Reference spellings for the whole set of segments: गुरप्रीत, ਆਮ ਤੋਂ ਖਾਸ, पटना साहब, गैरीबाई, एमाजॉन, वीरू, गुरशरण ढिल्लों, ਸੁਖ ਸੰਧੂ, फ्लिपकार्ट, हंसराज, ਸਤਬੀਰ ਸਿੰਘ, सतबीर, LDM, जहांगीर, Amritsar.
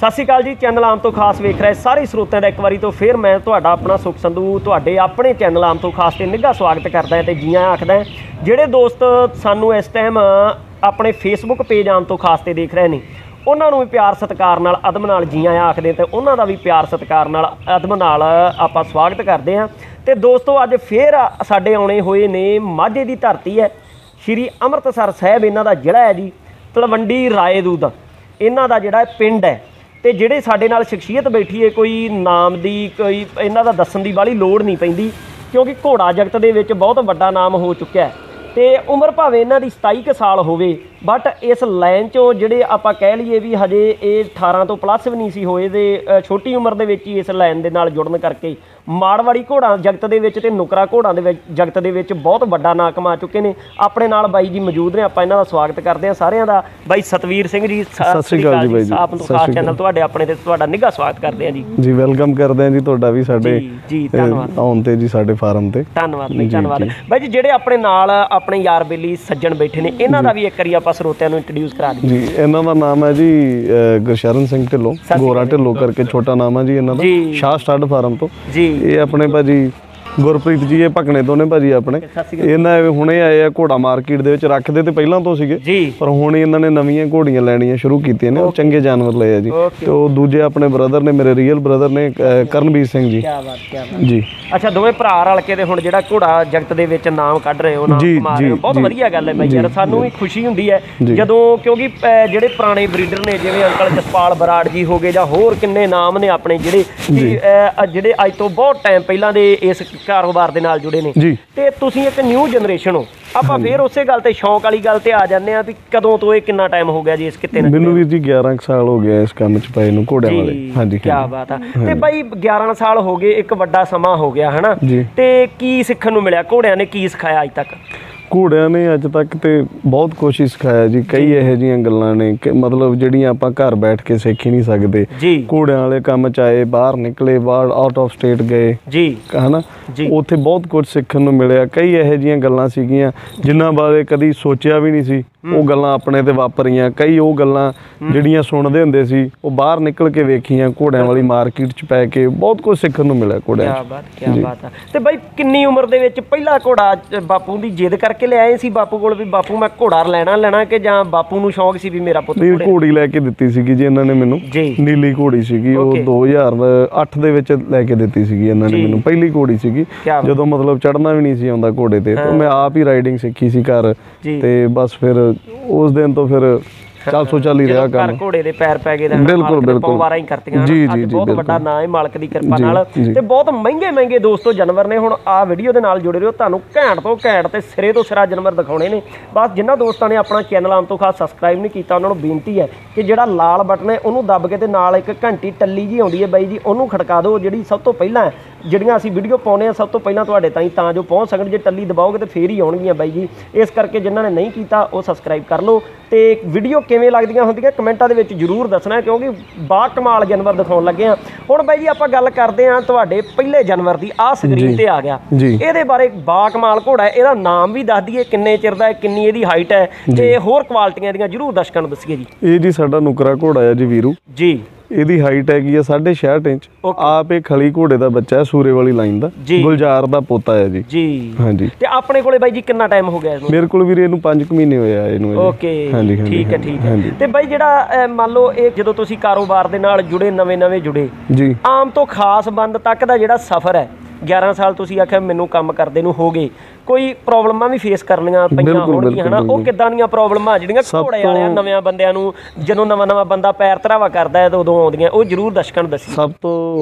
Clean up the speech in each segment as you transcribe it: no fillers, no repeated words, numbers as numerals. ਸਤਿ ਸ਼੍ਰੀ ਅਕਾਲ ਜੀ। ਚੈਨਲ ਆਮ ਤੋਂ ਖਾਸ ਵੇਖ ਰਹੇ ਸਾਰੇ ਸਰੋਤਿਆਂ ਦਾ ਇੱਕ ਵਾਰੀ ਤੋਂ ਫਿਰ ਮੈਂ ਤੁਹਾਡਾ ਆਪਣਾ ਸੁਖ ਸੰਧੂ ਤੁਹਾਡੇ ਆਪਣੇ ਚੈਨਲ ਆਮ ਤੋਂ ਖਾਸ ਤੇ ਨਿੱਘਾ ਸਵਾਗਤ ਕਰਦਾ ਤੇ ਜੀਆਂ ਆਖਦਾ। ਜਿਹੜੇ ਦੋਸਤ ਸਾਨੂੰ ਇਸ ਟਾਈਮ ਆਪਣੇ ਫੇਸਬੁੱਕ ਪੇਜ ਆਮ ਤੋਂ ਖਾਸ ਤੇ ਦੇਖ ਰਹੇ ਨੇ ਉਹਨਾਂ ਨੂੰ ਵੀ ਪਿਆਰ ਸਤਿਕਾਰ ਨਾਲ ਅਦਬ ਨਾਲ ਜੀਆਂ ਆਖਦੇ ਤੇ ਉਹਨਾਂ ਦਾ ਵੀ ਪਿਆਰ ਸਤਿਕਾਰ ਨਾਲ ਅਦਬ ਨਾਲ ਆਪਾਂ ਸਵਾਗਤ ਕਰਦੇ ਹਾਂ। ਤੇ ਦੋਸਤੋ ਅੱਜ ਫਿਰ ਸਾਡੇ ਆਉਣੇ ਹੋਏ ਨੇ ਮਾਝੇ ਦੀ ਧਰਤੀ ਹੈ ਸ਼੍ਰੀ ਅੰਮ੍ਰਿਤਸਰ ਸਾਹਿਬ। ਇਹਨਾਂ ਦਾ ਜ਼ਿਲ੍ਹਾ ਹੈ ਜੀ ਤਲਵੰਡੀ ਰਾਏ ਦੂਦ ਇਹਨਾਂ ਦਾ ਜਿਹੜਾ ਪਿੰਡ ਹੈ। तो जोड़े साढ़े नाल शख्सीयत बैठी है कोई नाम की कोई इन्हां दा दस्सण की वाली लोड़ नहीं पैंदी क्योंकि घोड़ा जगत के विच बहुत वड्डा नाम हो चुका है। तो उम्र भावें इन्हां दी 27 साल होवे बट इस लाइन चो जिहड़े आपां कह लईए भी हजे ये 18 तो प्लस भी नहीं सी होए दे छोटी उम्र दे विच ही इस लाइन दे नाल जुड़न करके माड़वाड़ी घोड़ा जगत के विच ते नुकरा घोड़ा दे जगत के विच बहुत वड्डा नाम कमा चुके ने। अपने नाल बाई जी मौजूद ने आपां इन्हां दा स्वागत करदे हां सारिआं दा। बाई सतबीर सिंह जी सत श्री अकाल जी। बाई जी आप खास चैनल तुहाडे अपने ते तुहाडा निघा स्वागत करदे हां जी। जी वेलकम करदे हां जी तुहाडा भी साडे जी धन्नवाद आउण ते जी साडे फार्म ते धन्नवाद जी धन्नवाद। बाई जी जिहड़े अपने नाल अपने यार बेली सज्जन बैठे ने इन्हां दा भी एक करी आपां श्रोतिआं नूं इंट्रोड्यूस करा दईए जी। इन्हां दा नाम है जी गुरशरण ढिल्लों गोरा ढिल्लों करके छोटा नाम है जी इन्हां दा शाह स्टार्ट फार्म तो जी। ये अपने भाजी गुरप्रीत जी ये भकने तो ने भाजी अपने इन्हें हुणे आए घोड़ा मार्केट दे विच रखदे ते पहलां तो सीगे पर हुण इन्हां ने नवीं घोड़ियां लैणीआं शुरू कीतीआं ने चंगे जानवर लए आ जी। तो दूजे अपने ब्रदर ने मेरे रियल ब्रदर ने करनवीर सिंह जी जी। अच्छा दोवें भरा रल के ते हुण जेहड़ा घोड़ा जगत दे विच नाम कढ रहे हो ना कमा रहे हो बहुत वधिया गल है भाई यार। सानूं भी खुशी हुंदी है जदों क्योंकि जेहड़े पुराने ब्रीडर ने जिवें अंकल जसपाल बराड़ जी हो गए जां होर किन्ने नाम ने अपने जेहड़े अज तो बहुत टाइम पहलां दे इस ਕਾਰੋਬਾਰ ਦੇ ਨਾਲ ਜੁੜੇ ਨੇ। ਤੇ ਤੁਸੀਂ ਇੱਕ ਨਿਊ ਜਨਰੇਸ਼ਨ ਹੋ ਆਪਾਂ ਫੇਰ ਉਸੇ ਗੱਲ ਤੇ ਸ਼ੌਂਕ ਵਾਲੀ ਗੱਲ ਤੇ ਆ ਜਾਂਦੇ ਆ ਵੀ ਕਦੋਂ ਤੋਂ ਇਹ ਕਿੰਨਾ ਟਾਈਮ ਹੋ ਗਿਆ ਜੀ ਇਸ ਕਿਤੇ ਨਾਲ। ਮੈਨੂੰ ਵੀਰ ਜੀ 11 ਸਾਲ ਹੋ ਗਿਆ ਇਸ ਕੰਮ ਚ ਪਏ ਨੂੰ ਘੋੜਿਆਂ ਵਾਲੇ। ਹਾਂਜੀ ਕੀ ਬਾਤ ਆ। ਤੇ ਬਾਈ 11 ਸਾਲ ਹੋ ਗਏ ਇੱਕ ਵੱਡਾ ਸਮਾਂ ਹੋ ਗਿਆ ਹਨਾ। ਤੇ ਕੀ ਸਿੱਖਣ ਨੂੰ ਮਿਲਿਆ ਘੋੜਿਆਂ ਨੇ ਕੀ ਸਿਖਾਇਆ ਅੱਜ ਤੱਕ। ਘੋੜਿਆਂ ਨੇ ਅੱਜ ਤੱਕ ਤੇ ਬਹੁਤ ਕੁਛ ਸਿਖਾਇਆ ਜੀ। ਕਈ ਇਹੋ ਜਿਹੀਆਂ ਗੱਲਾਂ ਨੇ ਕਿ ਮਤਲਬ ਜਿਹੜੀਆਂ ਆਪਾਂ ਘਰ ਬੈਠ ਕੇ ਸਿੱਖ ਹੀ ਨਹੀਂ ਸਕਦੇ। ਘੋੜਿਆਂ ਵਾਲੇ ਕੰਮ ਚ ਆਏ ਬਾਹਰ ਨਿਕਲੇ ਬਾਹਰ ਆਊਟ ਆਫ ਸਟੇਟ ਗਏ ਜੀ ਹਨਾ ਉੱਥੇ ਬਹੁਤ ਕੁਝ ਸਿੱਖਣ ਨੂੰ ਮਿਲਿਆ। ਕਈ ਇਹੋ ਜਿਹੀਆਂ ਗੱਲਾਂ ਸੀਗੀਆਂ ਜਿਨ੍ਹਾਂ ਬਾਰੇ ਕਦੀ ਸੋਚਿਆ ਵੀ ਨਹੀਂ ਸੀ ਉਹ ਗੱਲਾਂ ਆਪਣੇ ਤੇ ਵਾਪਰੀਆਂ। ਕਈ ਉਹ ਗੱਲਾਂ ਜਿਹੜੀਆਂ ਸੁਣਦੇ ਹੁੰਦੇ ਸੀ ਉਹ ਬਾਹਰ ਨਿਕਲ ਕੇ ਵੇਖੀਆਂ ਘੋੜਿਆਂ ਵਾਲੀ ਮਾਰਕੀਟ ਚ ਪੈ ਕੇ ਬਹੁਤ ਕੁਝ ਸਿੱਖਣ ਨੂੰ ਮਿਲਿਆ ਘੋੜਿਆਂ। ਕੀ ਬਾਤ ਕੀ ਬਾਤ ਆ। ਤੇ ਬਾਈ ਕਿੰਨੀ ਉਮਰ ਦੇ ਵਿੱਚ ਪਹਿਲਾ ਘੋੜਾ ਬਾਪੂ ਦੀ ਜਿੱਦ ਕਰਕੇ ਲੈ ਆਏ ਸੀ ਬਾਪੂ ਕੋਲ ਵੀ ਬਾਪੂ ਮੈਂ ਘੋੜਾ ਲੈਣਾ ਲੈਣਾ ਕਿ ਜਾਂ ਬਾਪੂ ਨੂੰ ਸ਼ੌਂਕ ਸੀ ਵੀ ਮੇਰਾ ਪੁੱਤ ਘੋੜੇ ਘੋੜੀ ਲੈ ਕੇ ਦਿੱਤੀ ਸੀਗੀ ਜੀ ਇਹਨਾਂ ਨੇ ਮੈਨੂੰ ਨੀਲੀ ਘੋੜੀ ਸੀਗੀ ਉਹ 2008 ਦੇ ਵਿੱਚ ਲੈ ਕੇ ਦਿੱਤੀ ਸੀਗੀ ਇਹਨਾਂ ਨੇ ਮੈਨੂੰ ਪਹਿਲੀ ਘੋੜੀ ਸੀਗੀ ਜਦੋਂ ਮਤਲਬ ਚੜਨਾ ਵੀ ਨਹੀਂ ਸੀ ਆਉਂਦਾ ਘੋੜੇ ਤੇ ਮੈਂ ਆਪ ਹੀ ਰਾਈਡਿੰਗ ਸਿੱਖੀ ਸੀ ਘਰ ਤੇ ਬਸ ਫਿਰ ਉਸ ਦਿਨ ਤੋਂ ਫਿਰ बेनती है कि जिहड़ा लाल बटन है उहनूं दब के एक घंटी टल्ली जी आउंदी है बाई जी उहनूं खड़का दो जिहड़ी सब तों पहलां ਜਿਹੜੀਆਂ ਅਸੀਂ ਵੀਡੀਓ ਪਾਉਂਦੇ ਹਾਂ ਸਭ ਤੋਂ ਪਹਿਲਾਂ ਤੁਹਾਡੇ ਤਾਈਂ ਤਾਂ ਜੋ ਪਹੁੰਚ ਸਕਣ। ਜੇ ਟੱਲੀ ਦਬਾਓਗੇ ਤਾਂ ਫੇਰ ਹੀ ਆਉਣਗੀਆਂ ਬਾਈ ਜੀ। ਇਸ ਕਰਕੇ ਜਿਨ੍ਹਾਂ ਨੇ ਨਹੀਂ ਕੀਤਾ ਉਹ ਸਬਸਕ੍ਰਾਈਬ ਕਰ ਲਓ। ਤੇ ਵੀਡੀਓ ਕਿਵੇਂ ਲੱਗਦੀਆਂ ਹੁੰਦੀਆਂ ਕਮੈਂਟਾਂ ਦੇ ਵਿੱਚ ਜ਼ਰੂਰ ਦੱਸਣਾ ਕਿਉਂਕਿ ਬਾ ਕਮਾਲ ਜਾਨਵਰ ਦਿਖਾਉਣ ਲੱਗੇ ਹਾਂ। ਹੁਣ ਬਾਈ ਜੀ ਆਪਾਂ ਗੱਲ ਕਰਦੇ ਹਾਂ ਤੁਹਾਡੇ ਪਹਿਲੇ ਜਾਨਵਰ ਦੀ। ਆਹ ਸਕਰੀਨ ਤੇ ਆ ਗਿਆ ਇਹਦੇ ਬਾਰੇ ਬਾ ਕਮਾਲ ਘੋੜਾ ਇਹਦਾ ਨਾਮ ਵੀ ਦੱਸ ਦਈਏ ਕਿੰਨੇ ਚਿਰ ਦਾ ਕਿੰਨੀ ਇਹਦੀ ਹਾਈਟ ਹੈ ਤੇ ਹੋਰ ਕੁਆਲਿਟੀਆਂ ਦੀਆਂ ਜ਼ਰੂਰ ਦਰਸ਼ਕਾਂ ਨੂੰ ਦੱਸੀਏ ਜੀ। ਇਹ ਜੀ ਸਾਡਾ ਨੁਕਰਾ ਘੋੜਾ ਹੈ ਜੀ वीरू जी। ਇਹਦੀ ਹਾਈਟ ਹੈਗੀ ਆ 65 ਇੰਚ। ਆਪ ਇਹ ਖਲੀ ਘੋੜੇ ਦਾ ਬੱਚਾ ਹੈ ਸੂਰੇ ਵਾਲੀ ਲਾਈਨ ਦਾ ਗੁਲਜ਼ਾਰ ਦਾ ਪੋਤਾ ਹੈ ਜੀ ਜੀ ਹਾਂਜੀ। ਤੇ ਆਪਣੇ ਕੋਲੇ ਬਾਈ ਜੀ ਕਿੰਨਾ ਟਾਈਮ ਹੋ ਗਿਆ ਇਹਨੂੰ। ਮੇਰੇ ਕੋਲ ਵੀਰੇ ਇਹਨੂੰ 5 ਮਹੀਨੇ ਹੋਇਆ ਇਹਨੂੰ। ਓਕੇ ਹਾਂਜੀ ਠੀਕ ਹੈ ਠੀਕ ਹੈ। ਤੇ ਬਾਈ ਜਿਹੜਾ ਮੰਨ ਲਓ ਇਹ ਜਦੋਂ ਤੁਸੀਂ ਕਾਰੋਬਾਰ ਦੇ ਨਾਲ ਜੁੜੇ ਨਵੇਂ ਜੁੜੇ ਜੀ ਆਮ ਤੋਂ ਖਾਸ ਬੰਦ ਤੱਕ ਦਾ ਜਿਹੜਾ ਸਫ਼ਰ ਹੈ 11 ਸਾਲ ਤੁਸੀਂ ਆਖਿਆ ਮੈਨੂੰ ਕੰਮ ਕਰਦੇ ਨੂੰ ਹੋ ਗਏ ਕੋਈ ਪ੍ਰੋਬਲਮਾਂ ਵੀ ਫੇਸ ਕਰਨੀਆਂ ਪਈਆਂ ਹੋਣਗੀਆਂ ਹਨਾ। ਉਹ ਕਿੱਦਾਂ ਦੀਆਂ ਪ੍ਰੋਬਲਮਾਂ ਜਿਹੜੀਆਂ ਘੋੜੇ ਵਾਲਿਆਂ ਨਵਿਆਂ ਬੰਦਿਆਂ ਨੂੰ ਜਦੋਂ ਨਵਾਂ ਬੰਦਾ ਪੈਰ ਧਰਾਵਾ ਕਰਦਾ ਹੈ ਤਾਂ ਉਦੋਂ ਆਉਂਦੀਆਂ ਉਹ ਜ਼ਰੂਰ ਦਰਸ਼ਕਾਂ ਨੂੰ ਦੱਸੀ। ਸਭ ਤੋਂ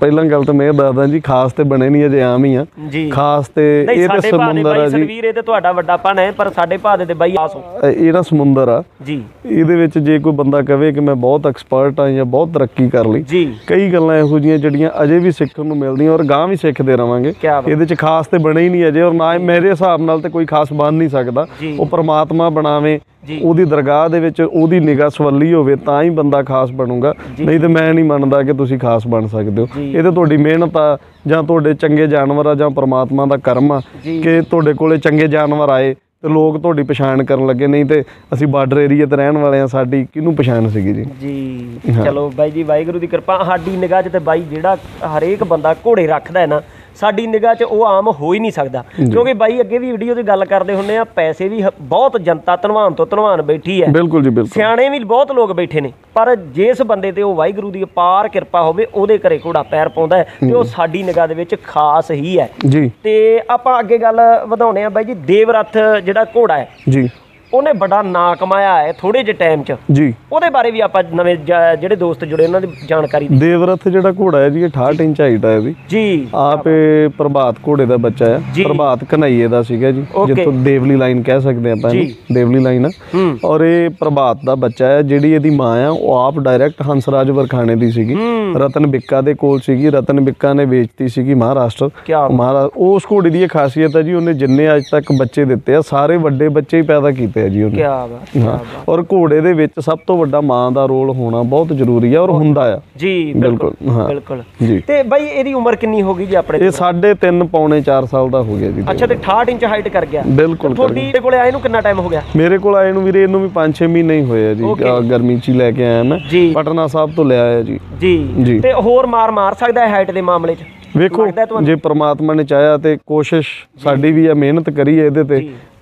ਪਹਿਲਾਂ ਗੱਲ ਤਾਂ ਮੈਂ ਇਹ ਦੱਸਦਾ ਜੀ ਖਾਸ ਤੇ ਬਣੇ ਨਹੀਂ ਅਜੇ ਆਮ ਹੀ ਆ ਖਾਸ ਤੇ ਇਹ ਤੇ ਸਮੁੰਦਰ ਆ ਜੀ ਵੀਰੇ ਤੇ ਤੁਹਾਡਾ ਵੱਡਾ ਪਣ ਹੈ ਪਰ ਸਾਡੇ ਭਾਦੇ ਤੇ ਬਾਈ ਆਸ ਇਹਦਾ ਸਮੁੰਦਰ ਆ ਜੀ। ਇਹਦੇ ਵਿੱਚ ਜੇ ਕੋਈ ਬੰਦਾ ਕਵੇ ਕਿ ਮੈਂ ਬਹੁਤ ਐਕਸਪਰਟ ਆ ਜਾਂ ਬਹੁਤ ਤਰੱਕੀ ਕਰ ਲਈ ਕਈ ਗੱਲਾਂ ਇਹੋ ਜਿਹੀਆਂ ਜਿਹੜੀਆਂ ਅਜੇ ਵੀ ਸਿੱਖਣ ਨੂੰ ਮਿਲਦੀਆਂ ਔਰ ਗਾਂ ਵੀ ਸਿੱਖ ਦੇ ਰਵਾਂਗੇ। ਇਹਦੇ ਚ ਖਾਸ ਤੇ ਬਣੇ ਹੀ ਨਹੀਂ ਅਜੇ ਔਰ ਨਾ ਮੇਰੇ ਹਿਸਾਬ ਨਾਲ ਤੇ ਕੋਈ ਖਾਸ ਬਣ ਨਹੀਂ ਸਕਦਾ। ਉਹ ਪਰਮਾਤਮਾ ਬਣਾਵੇ ਉਹਦੀ ਦਰਗਾਹ ਦੇ ਵਿੱਚ ਉਹਦੀ ਨਿਗਾਹ ਸਵੱਲੀ ਹੋਵੇ ਤਾਂ ਹੀ ਬੰਦਾ ਖਾਸ ਬਣੂਗਾ ਨਹੀਂ ਤੇ ਮੈਂ ਨਹੀਂ ਮੰਨਦਾ ਕਿ ਤੁਸੀਂ ਖਾਸ ਬਣ ਸਕਦੇ ਹੋ। ਇਹ ਤਾਂ ਤੁਹਾਡੀ ਮਿਹਨਤ ਆ ਜਾਂ ਤੁਹਾਡੇ ਚੰਗੇ ਜਾਨਵਰ ਆ ਜਾਂ ਪਰਮਾਤਮਾ ਦਾ ਕਰਮ ਆ ਕਿ ਤੁਹਾਡੇ ਕੋਲੇ ਚੰਗੇ ਜਾਨਵਰ ਆਏ तो लोग थोड़ी पछाण करन लगे, नहीं तो असं बार्डर एरिए तो रहने वाले हैं, साड़ी किनू पछाण सीगी जी जी। हाँ। चलो बाई जी वाहगुरू की कृपा साड़ी निगाह तो बाई जिहड़ा हरेक बंदा घोड़े रखता है ना साड़ी निगाह च वो आम हो ही नहीं सकता, क्योंकि बाई अगे भी वीडियो की गल करते होंगे आ पैसे भी बहुत जनता धनवान तो धनवान बैठी है, बिल्कुल जी बिल्कुल, सियाने भी बहुत लोग बैठे ने, पर जिस बंदे ते वो वाहगुरू की अपार कृपा होवे उहदे घरे घोड़ा पैर पाउंदा है ते वो साड़ी निगाह दे विच खास ही है जी। ते आपां अगे गल वधाउने आ बाई जी, देवरथ जिहड़ा घोड़ा है जी उन्हें बड़ा ना कमाया है थोड़े जे टाइम च जी, उहदे बारे भी आपां नवे जिहड़े दोस्त जुड़े उन्हां दी जानकारी। देवरथ जिहड़ा घोड़ा है जी 68 इंच हाइट है भी जी, आप प्रभात घोड़े दा बच्चा है, प्रभात कन्हैये दा सीगा जी, जित्थों देवली लाइन कह सकते हैं आपां जी, देवली लाइन है, और ये प्रभात दा बच्चा है, जिहड़ी इहदी मां है वो आप डायरेक्ट हंसराज वरखाने दी सीगी, रतन बिका दे कोल सीगी, रतन बिका ने बेचती सीगी महाराष्ट्र। उस घोड़े दी खासियत है जी उन्हें जिन्ने अज तक बच्चे दिते हैं सारे वड्डे बच्चे ही पैदा कीते है जी उन्हें। हाँ। और घोड़े दे विच सब तो वड्डा मां दा रोल होना बहुत जरूरी है और हुंदा है जी, बिल्कुल हाँ बिल्कुल जी। ते भाई एदी उम्र कितनी हो गई जी अपने? ये 3.5 पौने 4 साल दा हो गया जी। अच्छा ते 68 इंच हाइट कर गया बिल्कुल। तेरे कोले आए नु कितना टाइम हो गया? मेरे कोल आए नु वीरे इनु भी 5-6 महीने ही होए जी, गर्मी च लेके आया मैं, पटना साहब तो ले आया जी जी। ते होर मार मार सकदा है हाइट दे मामले च? वेखो जे परमात्मा ने चाहा तो कोशिश साडी भी है, मेहनत करी है इहदे ते,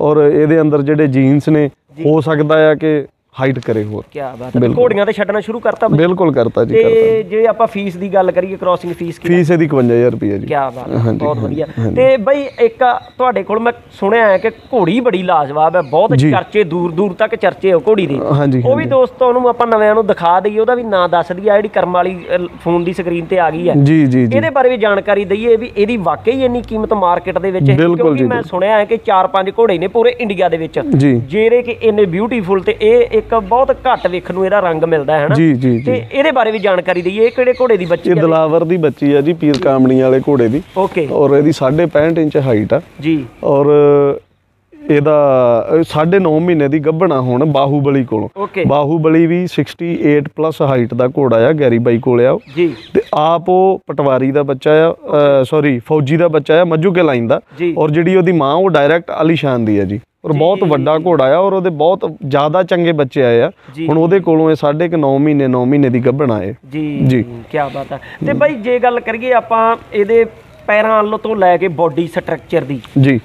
और इहदे अंदर जिहड़े जीन्स ने हो सकता है कि हाइट करे होर। क्या बात है, घोड़ियां ते छड्डना शुरू करता? बिल्कुल करता जी। ते जे आपां फीस दी गल करिए क्रॉसिंग फीस की? फीस इहदी 55000 रुपया जी। क्या बात है, बहुत वधिया। ते बई एक तुहाडे कोल मैं सुनिया है कि घोड़ी बड़ी लाजवाब है, बहुत चर्चे दूर दूर तक चर्चे हो घोड़ी दी, वो भी दोस्तों नूं आपां नवेआं नूं दिखा दईए, ओहदा भी नाम दस दईए, जिहड़ी कर्म वाली फोन दी स्क्रीन ते आ गई है जी जी, इहदे बारे भी जानकारी दईए भी इहदी वाकई इन्नी कीमत मार्केट दे विच है, क्योंकि मैं सुनिया है कि 4-5 घोड़े ने पूरे इंडिया दे विच जेहड़े कि इन्ने ब्यूटीफुल ते एक बहुत घट वेखन नूं इहदा रंग मिलदा है ना जी जी जी। इहदे बारे भी जानकारी दईए, इह किहड़े घोड़े दी बच्ची है? इह दलावर दी बच्ची है जी, पीर कामणी वाले घोड़े दी। ओके। और इहदी 65 इंच हाइट है जी, और ਇਹਦਾ 9.5 ਮਹੀਨੇ ਦੀ ਗੱਭਣਾ ਹੁਣ ਬਾਹੂਬਲੀ ਕੋਲੋਂ। ਬਾਹੂਬਲੀ ਵੀ 68 ਪਲੱਸ ਹਾਈਟ ਦਾ ਘੋੜਾ ਆ, ਗੈਰੀਬਾਈ ਕੋਲ ਆ ਤੇ ਆਪ ਉਹ ਪਟਵਾਰੀ ਦਾ ਬੱਚਾ ਆ, ਸੌਰੀ ਫੌਜੀ ਦਾ ਬੱਚਾ ਆ, ਮੱਜੂਕੇ ਲਾਈਨ ਦਾ, ਔਰ ਜਿਹੜੀ ਉਹਦੀ ਮਾਂ ਉਹ ਡਾਇਰੈਕਟ ਆਲੀਸ਼ਾਨ ਦੀ ਆ ਜੀ, ਔਰ ਬਹੁਤ ਵੱਡਾ ਘੋੜਾ ਆ, ਔਰ ਉਹਦੇ ਬਹੁਤ ਜ਼ਿਆਦਾ ਚੰਗੇ ਬੱਚੇ ਆਏ ਆ ਹੁਣ ਉਹਦੇ ਕੋਲੋਂ। ਇਹ 9.5 ਮਹੀਨੇ ਦੀ ਗੱਭਣਾ ਹੈ ਜੀ ਜੀ। ਕੀ ਬਾਤ ਹੈ। ਤੇ ਬਾਈ ਜੇ ਗੱਲ ਕਰੀਏ ਆਪਾਂ ਇਹਦੇ ਪੈਰਾਂ ਤੋਂ ਲੈ ਕੇ ਬੋਡੀ ਸਟਰਕਚਰ ਦੀ ਜੀ,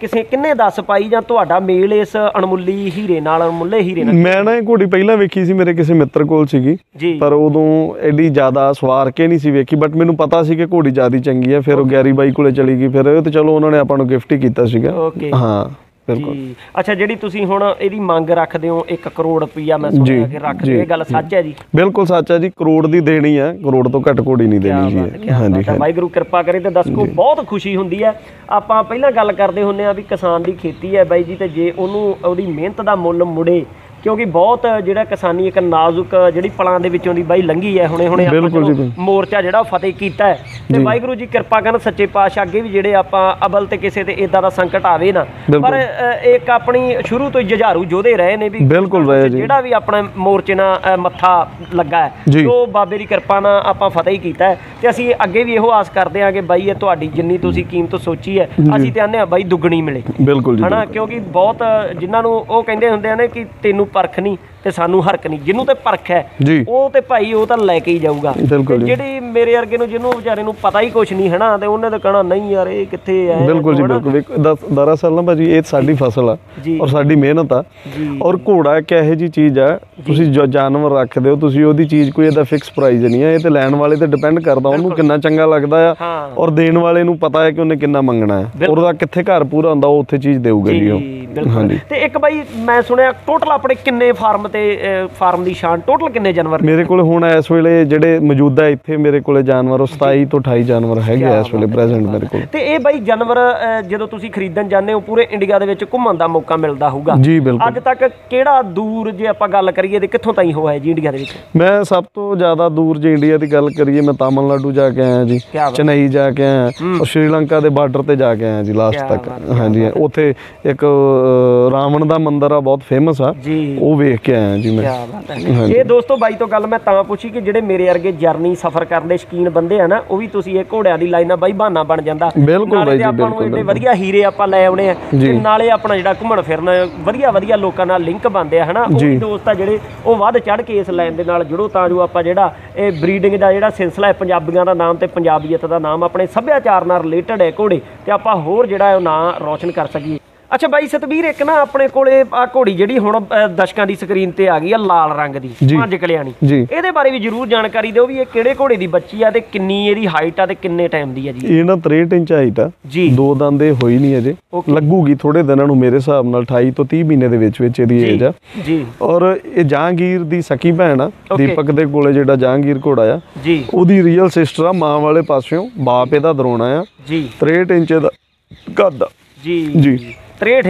किसे किन्ने दस पाई जां तुहाडा मेल इस अणमुले हीरे नाल? अणमुले हीरे नाल मैं ना घोड़ी पहला वेखी सी मेरे किसी मित्र कोल सीगी, पर उदों एडी ज्यादा सवार के नहीं सी वेखी, बट मैनूं पता सी कि घोड़ी ज्यादा चंगी है, फिर गैरीबाई कोले चली गई, फिर तो चलो उन्होंने आपां नूं गिफ्ट ही कीता सीगा। हाँ जी। अच्छा जी, तुसी हुण इहदी मंग रखदे हो 1 करोड़ रुपया, मैं सुणिया कि रखदे, ये गल सच है जी? बिल्कुल सच है जी, करोड़ दी देनी है, करोड़ तो घट कोड़ी नहीं देनी जी। हां जी, वाहिगुरू कृपा करे ते दसको बहुत खुशी हुंदी है। आपां पहला गल करदे हुंने आ भी किसान दी खेती है बाई जी, ते जे ओनू ओदी मेहनत दा मुल मुड़े, क्योंकि बहुत जिहड़ा किसानी एक नाजुक जिहड़ी पलां दे विचों दी बाई लंघी है, हुणे हुणे आपां मोर्चा जिहड़ा फतेह कीता है, ते वाहिगुरू जी कृपा करन सच्चे पातशाह अगे भी जिहड़े आपां अबल ते किसे ते इदां दा संकट आवे ना, पर एक अपनी शुरू तो जझारू योधे रहे ने भी, बिल्कुल रहे जी, जिहड़ा भी अपने मोर्चे नाल मत्था लगा है तो बाबे दी कृपा नाल आपां फतेह ही कीता है, ते असीं अगे भी इहो आस करदे आं कि बाई ये तुहाडी जिन्नी तुसीं कीमत सोची है असीं ते आने बाई दुगणी मिले, बिल्कुल है ना, क्योंकि बहुत जिन्हां नूं ओह कहिंदे हुंदे ने कि तैनूं परख नहीं ते सानू हरक नहीं, जिन्हों ते परख है वो ते भाई वो तो लैके ही जाऊगा, जिहड़ी मेरे वर्गे नूं जिन्हों बेचारे नूं पता ही कुछ नहीं है ना, ते उन्हें तो कहना नहीं यार ये कित्थे है। बिल्कुल जी बिल्कुल, दरअसल ना भाजी ये साडी फसल है और साडी मेहनत आ, और घोड़ा क्या है जी चीज़ है, तुसीं जो जानवर रखदे हो तुसीं ओहदी चीज़ कोई इहदा फिक्स प्राइस नहीं है, ये तो लैण वाले ते डिपेंड करदा उहनूं कितना चंगा लगदा है, और देण वाले नूं पता है कि उहने कितना मंगना है, और ओहदा कित्थे घर पूरा हुंदा ओह उत्थे चीज़ देऊगा जी ओह। ਤੇ ਇੱਕ ਬਾਈ ਮੈਂ ਸੁਣਿਆ ਟੋਟਲ ਆਪਣੇ ਕਿੰਨੇ ਫਾਰਮ ਤੇ ਫਾਰਮ ਦੀ ਸ਼ਾਨ ਟੋਟਲ ਕਿੰਨੇ ਜਾਨਵਰ ਮੇਰੇ ਕੋਲ ਹੁਣ ਇਸ ਵੇਲੇ ਜਿਹੜੇ ਮੌਜੂਦਾ ਇੱਥੇ ਮੇਰੇ ਕੋਲੇ ਜਾਨਵਰ 27 ਤੋਂ 28 ਜਾਨਵਰ ਹੈਗੇ ਇਸ ਵੇਲੇ ਪ੍ਰੈਜ਼ੈਂਟ ਮੇਰੇ ਕੋਲ। ਤੇ ਇਹ ਬਾਈ ਜਾਨਵਰ ਜਦੋਂ ਤੁਸੀਂ ਖਰੀਦਣ ਜਾਂਦੇ ਹੋ ਪੂਰੇ ਇੰਡੀਆ ਦੇ ਵਿੱਚ ਘੁੰਮਣ ਦਾ ਮੌਕਾ ਮਿਲਦਾ ਹੋਊਗਾ ਜੀ? ਬਿਲਕੁਲ। ਅੱਜ ਤੱਕ ਕਿਹੜਾ ਦੂਰ ਜੇ ਆਪਾਂ ਗੱਲ ਕਰੀਏ ਤੇ ਕਿੱਥੋਂ ਤਾਈਂ ਹੋਇਆ ਹੈ ਜੀ ਇੰਡੀਆ ਦੇ ਵਿੱਚ? ਮੈਂ ਸਭ ਤੋਂ ਜ਼ਿਆਦਾ ਦੂਰ ਜੇ ਇੰਡੀਆ ਦੀ ਗੱਲ ਕਰੀਏ ਮੈਂ ਤਾਮਿਲਨਾਡੂ ਜਾ ਕੇ ਆਇਆ ਜੀ, ਚੇਨਈ ਜਾ ਕੇ ਆਇਆ, ਔਰ ਸ਼੍ਰੀਲੰਕਾ ਦੇ ਬਾਰਡਰ ਤੇ ਜਾ ਕੇ ਆਇਆ ਜੀ ਲਾਸਟ ਤੱਕ। ਹਾਂਜੀ, ਉੱਥੇ ਇੱਕ ਰਾਵਣ ਦਾ ਮੰਦਿਰ ਆ ਬਹੁਤ ਫੇਮਸ ਆ, ਉਹ ਵੇਖ ਕੇ जी मैं। क्या बात है। ये दोस्तों बाई तो गल मैं तां पूछी कि जिहड़े मेरे वर्गे जर्नी सफर करने शकीन बंदे है ना, वो भी तुसीं एक घोड़िया दी लाइन बाई बहाना बन जाता। बिल्कुल भाई जी, बिल्कुल। इतने वधिया हीरे आपां लै आउणे आ ते नाले अपना जिहड़ा घुमण फिरना वधिया वधिया लोकां नाल लिंक बनदे आ है ना। वो भी दोस्त आ जिहड़े वो वध चढ़ के इस लाइन दे नाल जुड़ो तां जो आपां जिहड़ा इह ब्रीडिंग दा जिहड़ा सिलसिला है पंजाबियां दा नाम ते पंजाबीयत दा नाम अपने सभ्याचार नाल रिलेटेड है घोड़े ते आपां होर जिहड़ा ओह नां रोशन कर सकीए। अच्छा भाई सतबीर, एक ना अपने कोले आ घोड़ी जिहड़ी हुण दर्शकां दी स्क्रीन ते आ गई है लाल रंग दी पंज कल्याणी, इहदे बारे भी जरूर जानकारी दिओ भी इह किहड़े घोड़े दी बच्ची आ ते किन्नी इहदी हाइट आ ते किन्ने टाइम दी है जी। इह ना 63 इंच हाइट आ जी, दो दंद इह होई नहीं अजे, लगूगी थोड़े दिनां नूं मेरे हिसाब नाल 28 तो 30 महीने दे विच विच इहदी एज आ जी। और इह जहांगीर दी सकी भैण आ, दीपक दे कोले जिहड़ा जहांगीर घोड़ा आ जी, ओहदी रियल सिस्टर आ मां वाले पासियों, बाप इहदा दरोणा आ जी। 63 इंच दा कद आ जी जी, 63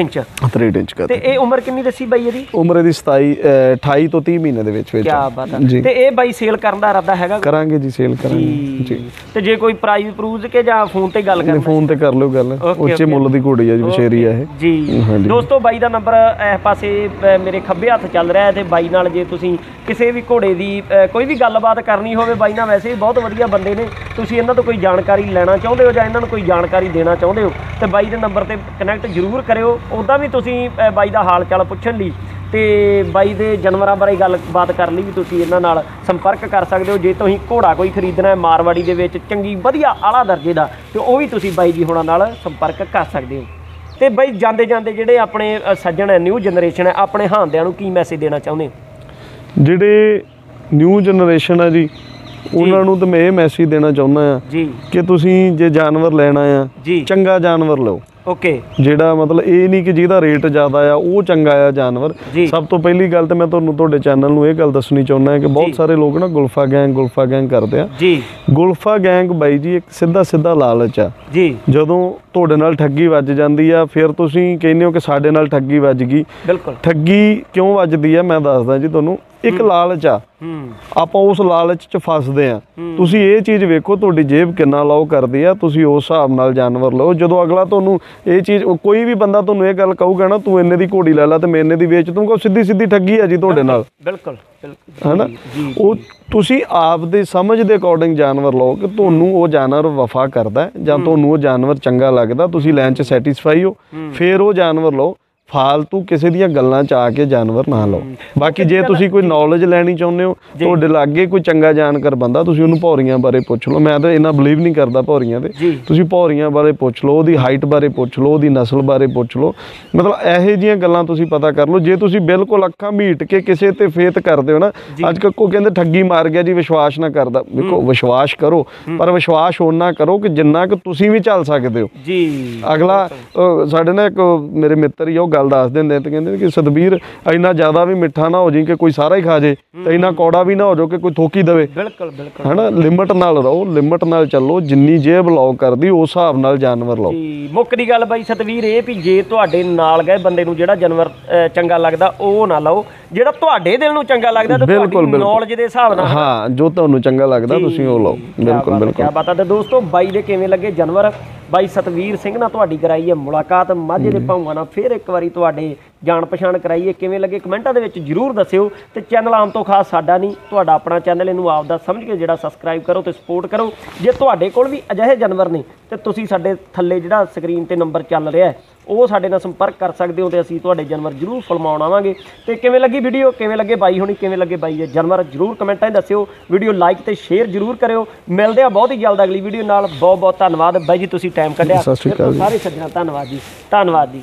इंच का। ते ए उम्र कितनी दसी बाई ਇਹਦੀ? ਉਮਰ ਇਹਦੀ 28 ਤੋਂ 30 ਮਹੀਨੇ ਦੇ ਵਿੱਚ ਵਿੱਚ। ਕੀ ਬਾਤ ਹੈ। ਤੇ ਇਹ ਬਾਈ ਸੇਲ ਕਰਨ ਦਾ ਇਰਾਦਾ ਹੈਗਾ? ਕਰਾਂਗੇ ਜੀ, ਸੇਲ ਕਰਾਂਗੇ ਜੀ। ਤੇ ਜੇ ਕੋਈ ਪ੍ਰਾਈਸ ਪ੍ਰੂਜ਼ ਕੇ ਜਾਂ ਫੋਨ ਤੇ ਗੱਲ ਕਰਨੀ? ਫੋਨ ਤੇ ਕਰ ਲਿਓ ਗੱਲ। ਉੱਚੇ ਮੁੱਲ ਦੀ ਘੋੜੀ ਹੈ ਜੀ, ਵਿਸ਼ੇਰੀ ਹੈ ਇਹ ਜੀ। ਦੋਸਤੋ ਬਾਈ ਦਾ ਨੰਬਰ ਇਸ ਪਾਸੇ ਮੇਰੇ ਖੱਬੇ ਹੱਥ ਚੱਲ ਰਿਹਾ ਹੈ ਤੇ ਬਾਈ ਨਾਲ ਜੇ ਤੁਸੀਂ ਕਿਸੇ ਵੀ ਘੋੜੇ ਦੀ ਕੋਈ ਵੀ ਗੱਲਬਾਤ ਕਰਨੀ ਹੋਵੇ, ਬਾਈ ਨਾਲ ਵੈਸੇ ਵੀ ਬਹੁਤ ਵਧੀਆ ਬੰਦੇ ਨੇ, ਤੁਸੀਂ ਇਹਨਾਂ ਤੋਂ ਕੋਈ ਜਾਣਕਾਰੀ ਲੈਣਾ ਚਾਹੁੰਦੇ ਹੋ ਜਾਂ ਇਹਨਾਂ ਨੂੰ ਕੋਈ ਜਾਣਕਾਰੀ ਦੇਣਾ ਚਾਹੁੰਦੇ ਹੋ ਤੇ ਬਾਈ ਦੇ ਨੰਬਰ ਤੇ ਕਨੈਕਟ ਜ਼ਰੂਰ ਕਰਿਓ। उदां भी तुसीं बाई दा हाल चाल पुछण लई ते बाई दे जानवरां बारे गल्लबात करन लई भी तुसीं इन्हां नाल संपर्क कर सकदे हो। जे तुसीं घोड़ा कोई खरीदना है मारवाड़ी दे विच चंगी वधिया आला दर्जे दा ते ओह भी तुसीं बाई जी हुणां नाल संपर्क कर सकदे हो। ते बाई जांदे जांदे जिहड़े अपने सज्जण है न्यू जनरेशन है अपने हांदियां नूं की मैसेज देना चाहुंदे हो? जिहड़े न्यू जनरेशन है जी ਉਹਨਾਂ ਨੂੰ ਤਾਂ ਮੈਂ ਇਹ ਮੈਸੇਜ ਦੇਣਾ ਚਾਹੁੰਦਾ ਆ ਕਿ ਤੁਸੀਂ ਜੇ ਜਾਨਵਰ ਲੈਣਾ ਆ ਚੰਗਾ ਜਾਨਵਰ ਲਓ। ਓਕੇ, ਜਿਹੜਾ ਮਤਲਬ ਇਹ ਨਹੀਂ ਕਿ ਜਿਹਦਾ ਰੇਟ ਜ਼ਿਆਦਾ ਆ ਉਹ ਚੰਗਾ ਆ ਜਾਨਵਰ। ਸਭ ਤੋਂ ਪਹਿਲੀ ਗੱਲ ਤਾਂ ਮੈਂ ਤੁਹਾਨੂੰ ਤੁਹਾਡੇ ਚੈਨਲ ਨੂੰ ਇਹ ਗੱਲ ਦੱਸਣੀ ਚਾਹੁੰਦਾ ਹਾਂ ਕਿ ਬਹੁਤ ਸਾਰੇ ਲੋਕ ਨਾ ਗੁਲਫਾ ਗੈਂਗ ਕਰਦੇ ਆ ਜੀ। ਗੁਲਫਾ ਗੈਂਗ ਬਾਈ ਜੀ ਇੱਕ ਸਿੱਧਾ ਲਾਲਚ ਆ ਜੀ। ਜਦੋਂ ਤੁਹਾਡੇ ਨਾਲ ਠੱਗੀ ਵੱਜ ਜਾਂਦੀ ਆ ਫਿਰ ਤੁਸੀਂ ਕਹਿੰਦੇ ਹੋ ਕਿ ਸਾਡੇ ਨਾਲ ਠੱਗੀ ਵੱਜ ਗਈ। ਬਿਲਕੁਲ, ਠੱਗੀ ਕਿਉਂ ਵੱਜਦੀ ਆ ਮੈਂ ਦੱਸਦਾ ਜੀ ਤੁਹਾਨੂੰ। ਇੱਕ ਲਾਲਚ ਆ, ਆਪਾਂ ਉਸ ਲਾਲਚ ਚ ਫਸਦੇ ਆ। ਤੁਸੀਂ ਇਹ ਚੀਜ਼ ਵੇਖੋ ਤੁਹਾਡੀ ਜੇਬ ਕਿੰਨਾ ਲਾਓ ਕਰਦੀ ਆ, ਤੁਸੀਂ ਉਸ ਹਿਸਾਬ ਨਾਲ ਜਾਨਵਰ ਲਓ। ਜਦੋਂ ਅਗਲਾ ਤੁਹਾਨੂੰ ਇਹ ਚੀਜ਼ ਕੋਈ ਵੀ ਬੰਦਾ ਤੁਹਾਨੂੰ ਇਹ ਗੱਲ ਕਹੂਗਾ ਨਾ ਤੂੰ ਇੰਨੇ ਦੀ ਘੋੜੀ ਲੈ ਲਾ ਤੇ ਮੈਂ ਇੰਨੇ ਦੀ ਵੇਚ ਦੂੰਗਾ, ਉਹ ਸਿੱਧੀ ਠੱਗੀ ਆ ਜੀ ਤੁਹਾਡੇ ਨਾਲ। ਬਿਲਕੁਲ ਬਿਲਕੁਲ ਹੈ ਨਾ। ਉਹ ਤੁਸੀਂ ਆਪਦੇ ਸਮਝ ਦੇ ਅਕੋਰਡਿੰਗ ਜਾਨਵਰ ਲਓ ਕਿ ਤੁਹਾਨੂੰ ਉਹ ਜਾਨਵਰ ਵਫਾ ਕਰਦਾ ਜਾਂ ਤੁਹਾਨੂੰ ਉਹ ਜਾਨਵਰ ਚੰਗਾ ਲੱਗਦਾ, ਤੁਸੀਂ ਲੈਣ ਚ ਸੈਟੀਸਫਾਈ ਹੋ, ਫਿਰ ਉਹ ਜਾਨਵਰ ਲਓ। फालतू किसी दियां गल्लां च आके जानवर ना लो। बाकी जे तुसी कोई नॉलेज लैनी चाहुंदे हो तुहाडे लागे कोई चंगा जानकार बंदा, तुसी ओनू भौरियां बारे पुछ लो। मैं तो इन्ना बिलीव नहीं करदा भौरियां ते, तुसी भौरियां बारे पुछ लो, ओदी हाइट बारे पुछ लो, ओदी नस्ल बारे पुछ लो, मतलब इहो जिहियां गल्लां तुसी पता कर लो। जे तुसी बिल्कुल अक्खां मीट के किसी ते फेथ करदे हो ना, अज कल कोई कहंदे ठगी मार गया जी विश्वास ना करदा, देखो विश्वास करो पर विश्वास ओना करो कि जिन्ना कि तुसी भी चल सकदे हो जी। अगला साडे ना एक मेरे मित्र ही गल दस देंगे तो कहते कि सतबीर इन्ना ज्यादा भी मिठा ना हो जी कि कोई सारा ही खा जे, तो इन्ना कौड़ा भी ना हो जो कि कोई थोकी दे। बिल्कुल बिल्कुल है ना, लिमिट नाल रहो, लिमिट नाल चलो, जिन्नी जेब लाओ कर दी उस हिसाब नाल जानवर लाओ। मुक्कदी गल बाई सतबीर ये भी जे तुहाडे नाल गए बंदे नूं जिहड़ा जानवर चंगा लगदा ओ ना लाओ, जिहड़ा तुहाडे दिल नूं चंगा लगदा ते तुहाडी नॉलेज दे हिसाब नाल, हां जो तुहानूं चंगा लगदा तुसीं ओ लाओ। बिल्कुल बिल्कुल, क्या बात है। दोस्तों बाई दे किवें लगे जानवर? ਬਾਈ ਸਤਵੀਰ ਸਿੰਘ ਨਾਲ ਤੁਹਾਡੀ ਕਰਾਈ ਹੈ ਮੁਲਾਕਾਤ, ਮਾਝੇ ਦੇ ਭਾਵਾਂ ਨਾਲ ਫਿਰ ਇੱਕ ਵਾਰੀ ਤੁਹਾਡੇ ਜਾਣ ਪਛਾਣ ਕਰਾਈਏ, ਕਿਵੇਂ ਲੱਗੇ ਕਮੈਂਟਾਂ ਦੇ ਵਿੱਚ ਜ਼ਰੂਰ ਦੱਸਿਓ। ਤੇ ਚੈਨਲ ਆਮ ਤੋਂ ਖਾਸ ਸਾਡਾ ਨਹੀਂ ਤੁਹਾਡਾ ਆਪਣਾ ਚੈਨਲ, ਇਹਨੂੰ ਆਪ ਦਾ ਸਮਝ ਕੇ ਜਿਹੜਾ ਸਬਸਕ੍ਰਾਈਬ ਕਰੋ ਤੇ ਸਪੋਰਟ ਕਰੋ। ਜੇ ਤੁਹਾਡੇ ਕੋਲ ਵੀ ਅਜਿਹੇ ਜਾਨਵਰ ਨੇ ਤੇ ਤੁਸੀਂ ਸਾਡੇ ਥੱਲੇ ਜਿਹੜਾ ਸਕਰੀਨ ਤੇ ਨੰਬਰ ਚੱਲ ਰਿਹਾ ਉਹ ਸਾਡੇ ਨਾਲ ਸੰਪਰਕ ਕਰ ਸਕਦੇ ਹੋ ਤੇ ਅਸੀਂ ਤੁਹਾਡੇ ਜਾਨਵਰ ਜ਼ਰੂਰ ਫਲਮਾਉਣ ਆਵਾਂਗੇ। ਤੇ ਕਿਵੇਂ ਲੱਗੀ ਵੀਡੀਓ, ਕਿਵੇਂ ਲੱਗੇ ਬਾਈ ਹੋਣੀ, ਕਿਵੇਂ ਲੱਗੇ ਬਾਈ ਇਹ ਜਾਨਵਰ ਜ਼ਰੂਰ ਕਮੈਂਟਾਂ 'ਚ ਦੱਸਿਓ। ਵੀਡੀਓ ਲਾਈਕ ਤੇ ਸ਼ੇਅਰ ਜ਼ਰੂਰ ਕਰਿਓ। ਮਿਲਦੇ ਆ ਬਹੁਤ ਹੀ ਜਲਦ ਅਗਲੀ ਵੀਡੀਓ ਨਾਲ। ਬਹੁਤ ਬਹੁਤ ਧੰਨਵਾਦ ਬਾਈ ਜੀ, ਤੁਸੀਂ ਟਾਈਮ ਕੱਢਿਆ। ਸਾਰੇ ਸੱਜਣਾ ਧੰਨਵਾਦ ਜੀ, ਧੰਨਵਾਦ ਜੀ।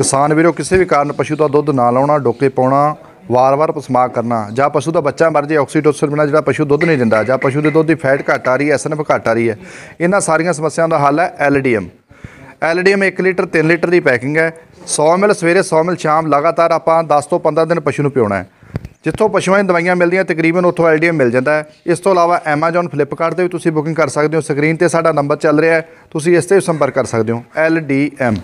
किसान वीरों, किसी भी कारण पशु का दुध ना लाना, डोके पाना, वार पसमाग करना, ज पशु का बच्चा मर जाए ऑक्सीटोसिन बिना जो पशु दुध नहीं दिता, ज पशु के दुध की फैट घट आ रही है, SNF घट आ रही है, इन्होंने सारिया समस्या का हल है LDM 1 लीटर 3 लीटर की पैकिंग है। 100 ml सवेरे 100 ml शाम, लगातार आप 10 तो 15 दिन पशु को पिउना है। जितों पशुओं की दवाइयां मिलदियां तकरीबन उतों LDM मिल जाता है। इस तो अलावा एमाजॉन फ्लिपकार्ट से भी तुसीं बुकिंग कर सकते हो। स्क्रीन पर साडा नंबर चल रहा है, तुसीं इस ते भी संपर्क कर सकते हो। LDM